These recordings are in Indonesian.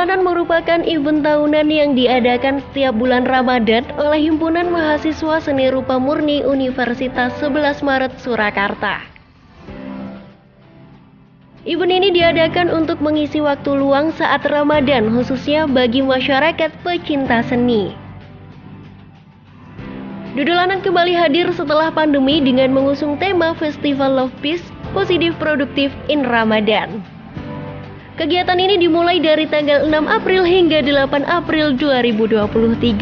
Dodolanan merupakan event tahunan yang diadakan setiap bulan Ramadan oleh Himpunan Mahasiswa Seni Rupa Murni Universitas 11 Maret Surakarta. Event ini diadakan untuk mengisi waktu luang saat Ramadan, khususnya bagi masyarakat pecinta seni. Dodolanan kembali hadir setelah pandemi dengan mengusung tema Festival Love Peace, Positif Produktif in Ramadan. Kegiatan ini dimulai dari tanggal 6 April hingga 8 April 2023.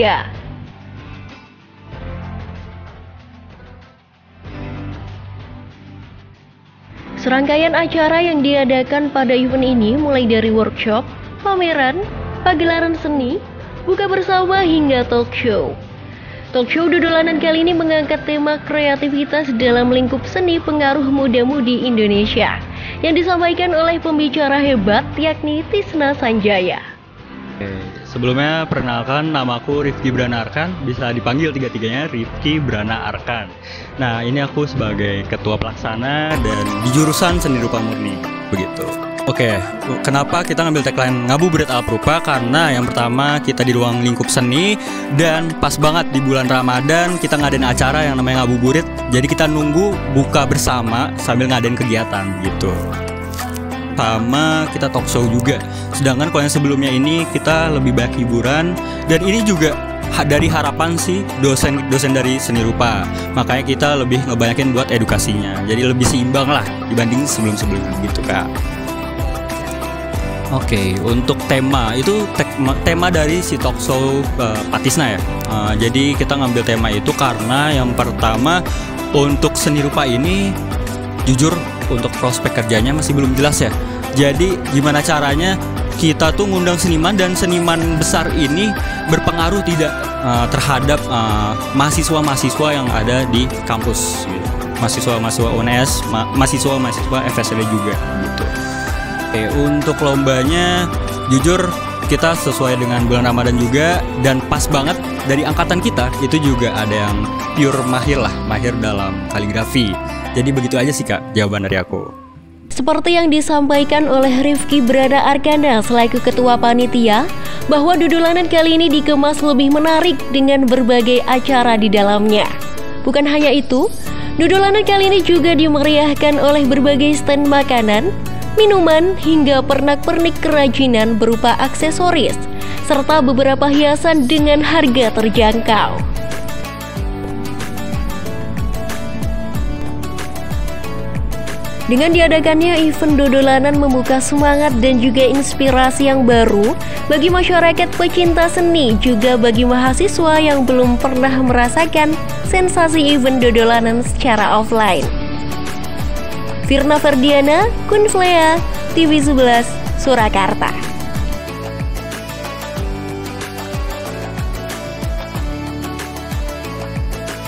Serangkaian acara yang diadakan pada event ini mulai dari workshop, pameran, pagelaran seni, buka bersama hingga talk show. Talk show Dodolanan kali ini mengangkat tema kreativitas dalam lingkup seni pengaruh muda-mudi Indonesia, yang disampaikan oleh pembicara hebat yakni Tisna Sanjaya. Sebelumnya perkenalkan, namaku Rifki Brana Arkan, bisa dipanggil tiga-tiganya Rifki Brana Arkan. Nah, ini aku sebagai ketua pelaksana dan di jurusan seni rupa murni, begitu. Oke, kenapa kita ngambil tagline Ngabuburit Alap Rupa? Karena yang pertama kita di ruang lingkup seni dan pas banget di bulan Ramadan kita ngadain acara yang namanya Ngabuburit. Jadi kita nunggu buka bersama sambil ngadain kegiatan gitu. Sama kita talk show juga. Sedangkan kalau yang sebelumnya ini kita lebih banyak hiburan, dan ini juga dari harapan si dosen-dosen dari seni rupa. Makanya kita lebih ngebanyakin buat edukasinya. Jadi lebih seimbang lah dibanding sebelum-sebelumnya gitu, Kak. Oke, untuk tema itu tema dari si talk show Patisna ya. Jadi kita ngambil tema itu karena yang pertama untuk seni rupa ini jujur untuk prospek kerjanya masih belum jelas ya. Jadi gimana caranya kita tuh ngundang seniman dan seniman besar ini berpengaruh tidak terhadap mahasiswa-mahasiswa yang ada di kampus, gitu. Mahasiswa-mahasiswa UNS, mahasiswa-mahasiswa FSL juga gitu. Untuk lombanya jujur kita sesuai dengan bulan Ramadan juga, dan pas banget dari angkatan kita itu juga ada yang pure mahir dalam kaligrafi. Jadi begitu aja sih, Kak, jawaban dari aku. Seperti yang disampaikan oleh Rifki Brana Arkana selaku ketua panitia, bahwa Dodolanan kali ini dikemas lebih menarik dengan berbagai acara di dalamnya. Bukan hanya itu, Dodolanan kali ini juga dimeriahkan oleh berbagai stand makanan, minuman, hingga pernak-pernik kerajinan berupa aksesoris, serta beberapa hiasan dengan harga terjangkau. Dengan diadakannya event Dodolanan membuka semangat dan juga inspirasi yang baru bagi masyarakat pecinta seni, juga bagi mahasiswa yang belum pernah merasakan sensasi event Dodolanan secara offline. Firna Ferdiana, Kunflea, TV11, Surakarta.